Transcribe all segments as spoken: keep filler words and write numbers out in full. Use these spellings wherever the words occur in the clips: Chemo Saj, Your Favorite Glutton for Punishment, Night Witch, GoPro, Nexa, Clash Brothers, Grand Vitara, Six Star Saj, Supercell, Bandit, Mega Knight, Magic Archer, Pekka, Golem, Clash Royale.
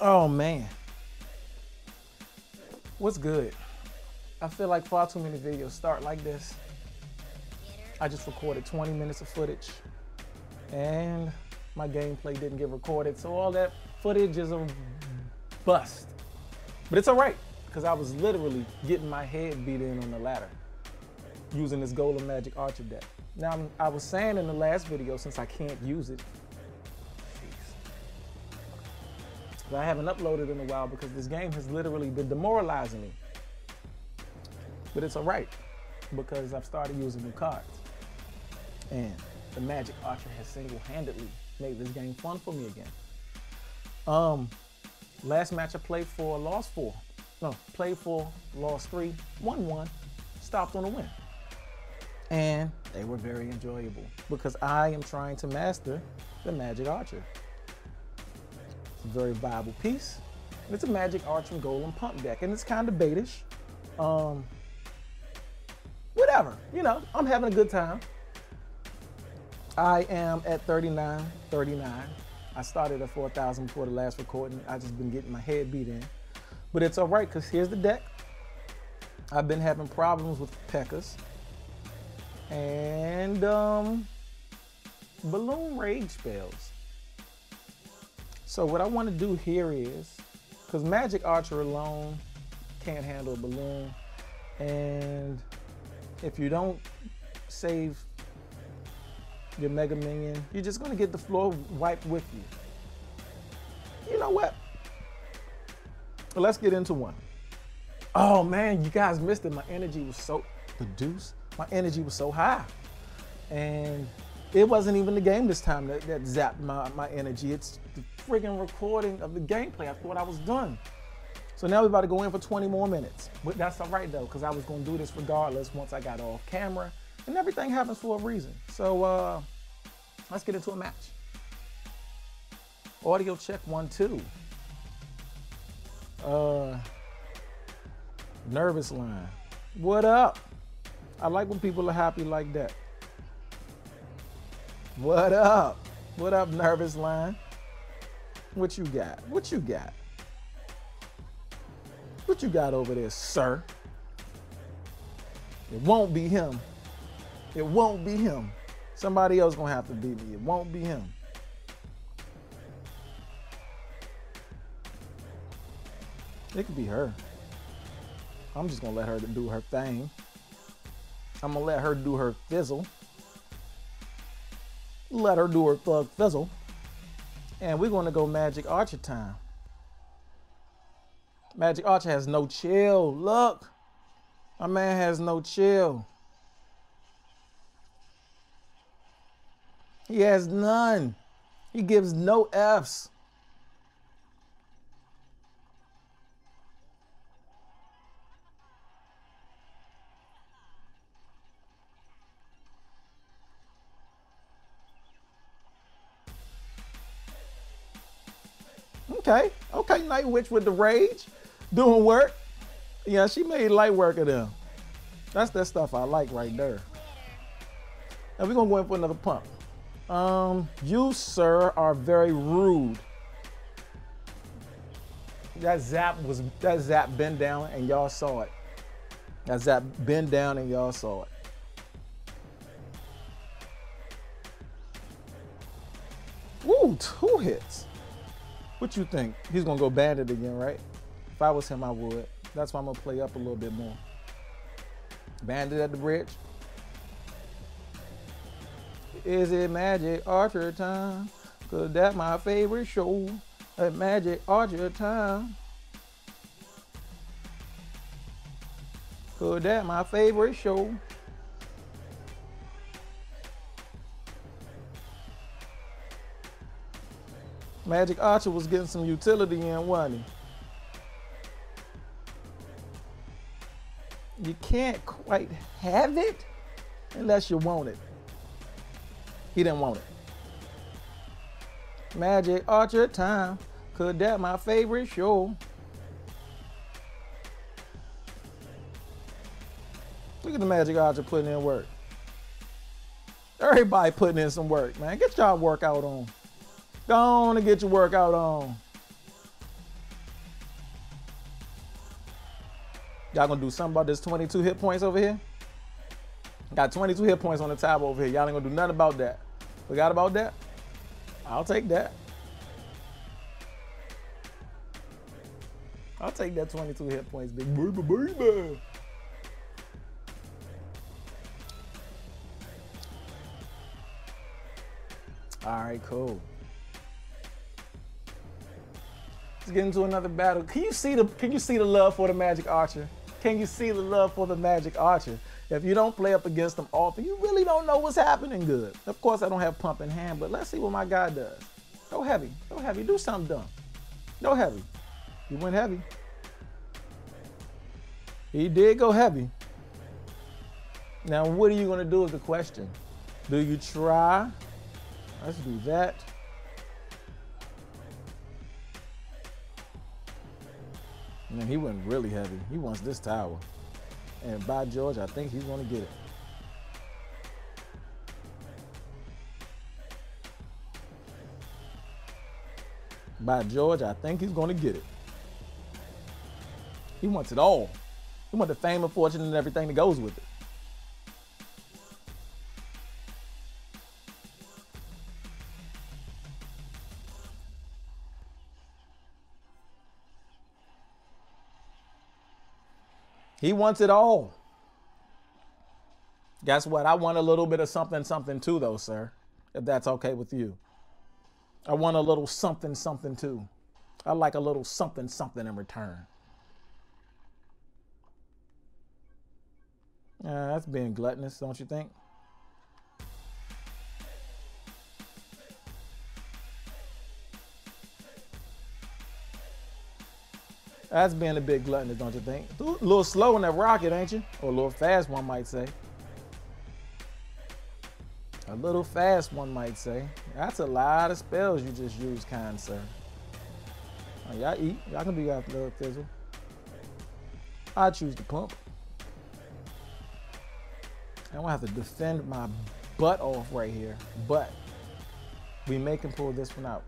Oh man, what's good? I feel like far too many videos start like this. I just recorded twenty minutes of footage and my gameplay didn't get recorded, so all that footage is a bust. But it's all right, because I was literally getting my head beat in on the ladder using this Golem Magic Archer deck. Now, I was saying in the last video, since I can't use it, but I haven't uploaded in a while because this game has literally been demoralizing me. But it's all right, because I've started using new cards. And the Magic Archer has single-handedly made this game fun for me again. Um, last match I played for, lost four. No, played for, lost three, won one, stopped on a win. And they were very enjoyable because I am trying to master the Magic Archer. It's a very viable piece. And it's a Magic Archer and Golem pump deck, and it's kind of baitish. Um, whatever, you know, I'm having a good time. I am at thirty-nine thirty-nine. I started at four thousand before the last recording. I just been getting my head beat in. But it's all right, because here's the deck. I've been having problems with Pekkas. And um, balloon rage spells. So what I want to do here is, because Magic Archer alone can't handle a balloon, and if you don't save your Mega Minion, you're just going to get the floor wiped with you. You know what? Well, let's get into one. Oh man, you guys missed it. My energy was so reduced. My energy was so high. And it wasn't even the game this time that, that zapped my, my energy. It's the friggin' recording of the gameplay. I thought I was done. So now we're about to go in for twenty more minutes. But that's all right though, because I was gonna do this regardless once I got off camera. And everything happens for a reason. So uh, let's get into a match. Audio check one, two. Uh, nervous line. What up? I like when people are happy like that. What up? What up, nervous line? What you got? What you got? What you got over there, sir? It won't be him. It won't be him. Somebody else gonna have to beat me. It won't be him. It could be her. I'm just gonna let her do her thing. I'm gonna let her do her fizzle. Let her do her thug fizzle. And we're gonna go Magic Archer time. Magic Archer has no chill, look. My man has no chill. He has none. He gives no F's. Okay, okay, Night Witch with the rage, doing work. Yeah, she made light work of them. That's that stuff I like right there. And we're gonna go in for another pump. Um, you, sir, are very rude. That zap was, that zap bent down and y'all saw it. That zap bent down and y'all saw it. Ooh, two hits. What you think? He's gonna go Bandit again, right? If I was him, I would. That's why I'm gonna play up a little bit more. Bandit at the bridge. Is it Magic Archer time? Cause that's my favorite show. At Magic Archer time. Cause that's my favorite show. Magic Archer was getting some utility in, wasn't he? You can't quite have it unless you want it. He didn't want it. Magic Archer time. Could that my favorite show? Look at the Magic Archer putting in work. Everybody putting in some work, man. Get y'all workout on. Go on and get your workout on. Y'all gonna do something about this twenty-two hit points over here? Got twenty-two hit points on the tab over here. Y'all ain't gonna do nothing about that. Forgot about that? I'll take that. I'll take that twenty-two hit points, big baby, baby. All right, cool. Let's get into another battle. Can you see the Can you see the love for the Magic Archer? Can you see the love for the Magic Archer? If you don't play up against them often, you really don't know what's happening good. Of course, I don't have pump in hand, but let's see what my guy does. Go heavy. Go heavy. Do something dumb. Go heavy. He went heavy. He did go heavy. Now, what are you going to do is the question. Do you try? Let's do that. Man, he went really heavy. He wants this tower. And by George, I think he's going to get it. By George, I think he's going to get it. He wants it all. He wants the fame and fortune and everything that goes with it. He wants it all. Guess what? I want a little bit of something, something too, though, sir, if that's okay with you. I want a little something, something too. I like a little something, something in return. Yeah, that's being gluttonous, don't you think? That's being a bit gluttonous, don't you think? A little slow in that rocket, ain't you? Or a little fast, one might say. A little fast, one might say. That's a lot of spells you just used, kind sir. Oh, y'all eat. Y'all can do y'all little fizzle. I choose the pump. I'm gonna have to defend my butt off right here, but we may can pull this one out.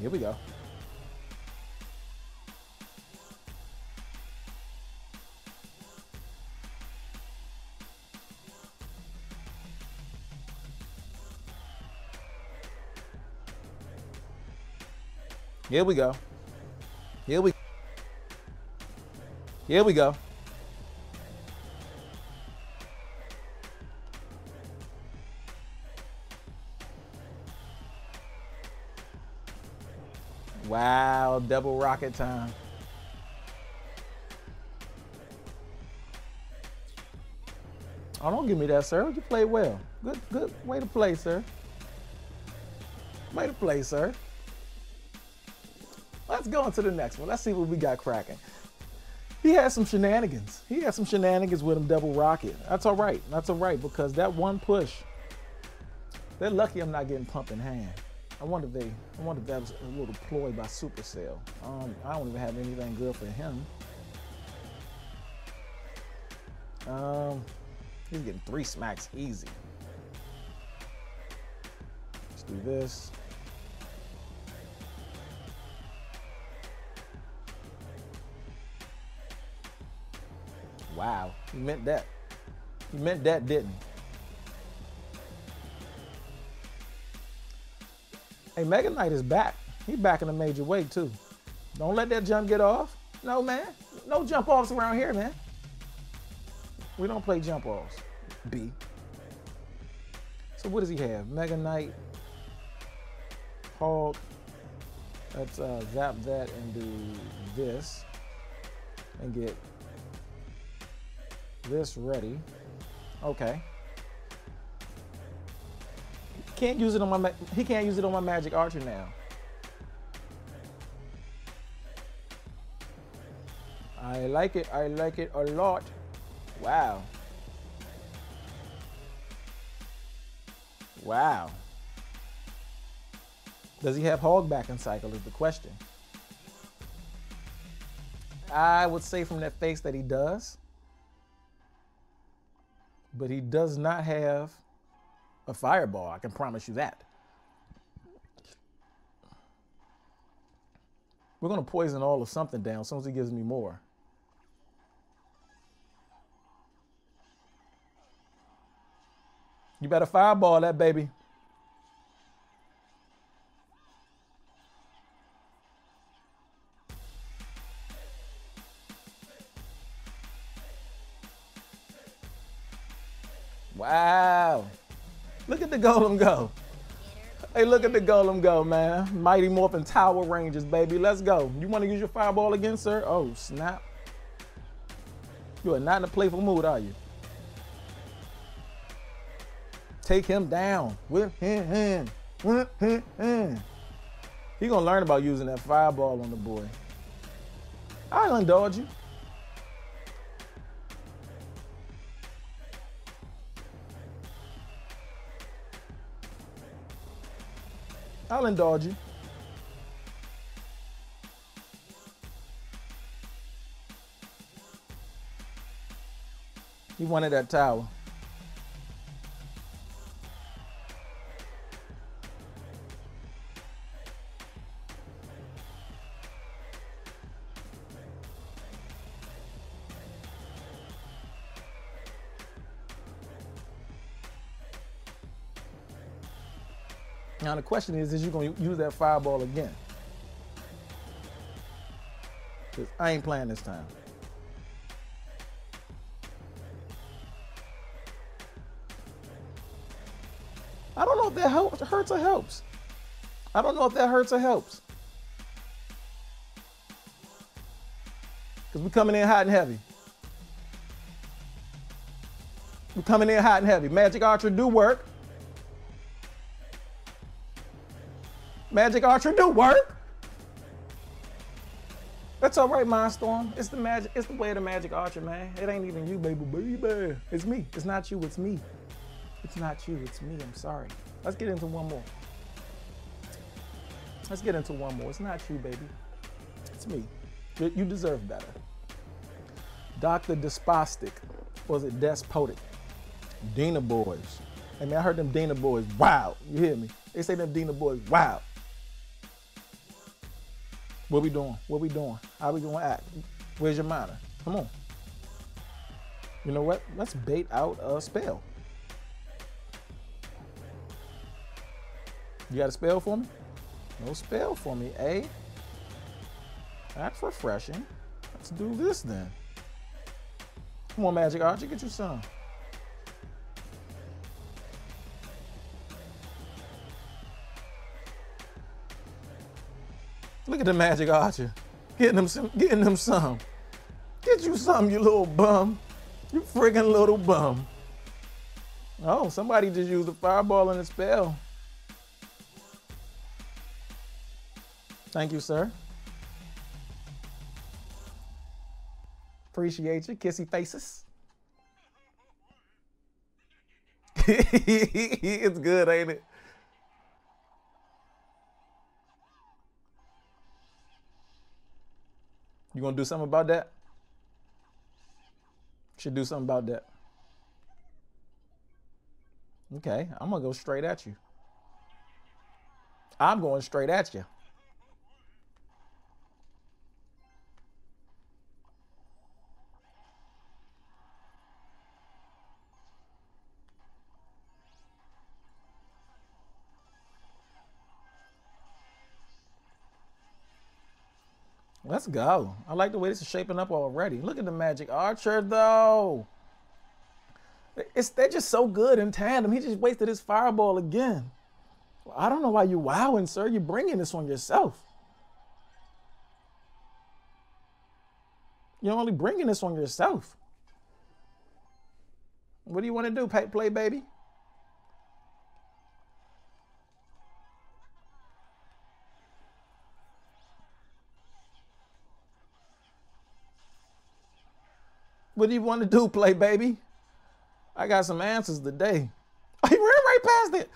Here we go. Here we go. Here we Here we go. Wow, double rocket time. Oh, don't give me that, sir. You played well. Good, good way to play, sir. Way to play, sir. Let's go on to the next one. Let's see what we got cracking. He had some shenanigans. He had some shenanigans with him double rocket. That's all right. That's all right, because that one push, they're lucky I'm not getting pump in hand. I wonder if they, I wonder if that was a little ploy by Supercell. Um, I don't even have anything good for him. Um, he's getting three smacks easy. Let's do this. Wow, he meant that. He meant that, didn't he? Hey, Mega Knight is back. He back in a major way, too. Don't let that jump get off. No, man. No jump offs around here, man. We don't play jump offs. B. So what does he have? Mega Knight, Hog. Let's uh, zap that and do this. And get this ready. Okay. Can't use it on my he can't use it on my Magic Archer now. I like it. I like it a lot. Wow. Wow. Does he have Hog back in cycle is the question. I would say from that face that he does. But he does not have a fireball, I can promise you that. We're going to poison all of something down as soon as he gives me more. You better fireball that baby. Wow. Look at the golem go. Hey, look at the golem go, man. Mighty Morphin Tower Rangers, baby. Let's go. You want to use your fireball again, sir? Oh, snap. You are not in a playful mood, are you? Take him down with him, him, with him, him. He gonna learn about using that fireball on the boy. I'll indulge you. I'll indulge you. He wanted that tower. Now the question is, is you gonna use that fireball again? Cause I ain't playing this time. I don't know if that helps, hurts or helps. I don't know if that hurts or helps. Cause we're coming in hot and heavy. We're coming in hot and heavy. Magic Archer do work. Magic Archer do work. That's all right, Mindstorm. It's the magic. It's the way of the Magic Archer, man. It ain't even you, baby, baby. It's me. It's not you. It's me. It's not you. It's me. I'm sorry. Let's get into one more. Let's get into one more. It's not you, baby. It's me. You deserve better. Doctor Despostic, or is it Despotic? Dina boys. Hey man, I heard them Dina boys. Wow. You hear me? They say them Dina boys. Wow. What we doing? What we doing? How we gonna act? Where's your mana? Come on. You know what? Let's bait out a spell. You got a spell for me? No spell for me, eh? That's refreshing. Let's do this then. Come on, Magic Archer, get you some. Look at the Magic Archer, getting them some, getting them some. Get you some, you little bum. You friggin' little bum. Oh, somebody just used a fireball and a spell. Thank you, sir. Appreciate you, kissy faces. It's good, ain't it? You gonna do something about that? Should do something about that. Okay, I'm gonna go straight at you. I'm going straight at you. Let's go. I like the way this is shaping up already. Look at the Magic Archer, though. It's, they're just so good in tandem. He just wasted his fireball again. Well, I don't know why you're wowing, sir. You're bringing this on yourself. You're only bringing this on yourself. What do you want to do, play, baby? What do you want to do, play baby? I got some answers today. He ran right past it.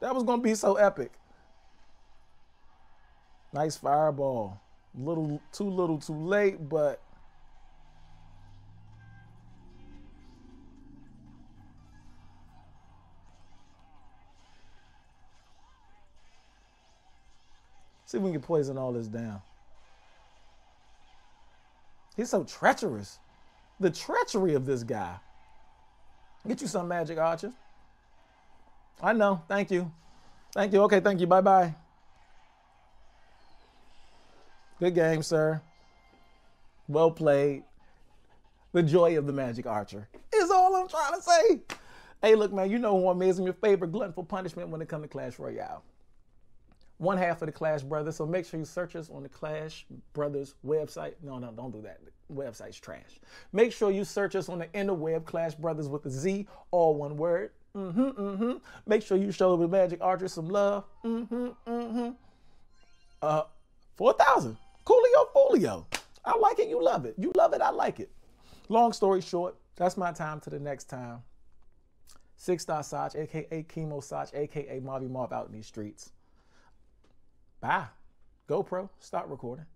That was going to be so epic. Nice fireball. Little too little too late, but see if we can poison all this down. He's so treacherous. The treachery of this guy. Get you some Magic Archer. I know. Thank you. Thank you. Okay, thank you. Bye-bye. Good game, sir. Well played. The joy of the Magic Archer is all I'm trying to say. Hey, look, man, you know who I'm is. I'm your favorite glutton for punishment when it comes to Clash Royale. One half of the Clash Brothers, so make sure you search us on the Clash Brothers website. No, no, don't do that. The website's trash. Make sure you search us on the interweb, Clash Brothers with a Z, all one word. Mm-hmm, mm-hmm. Make sure you show the Magic Archer some love. Mm-hmm, mm-hmm. Uh, four thousand. Coolio Folio. I like it, you love it. You love it, I like it. Long story short, that's my time to the next time. Six Star Saj, a k a. Chemo Saj, a k a. Marvy Marv out in these streets. Bye. GoPro, stop recording.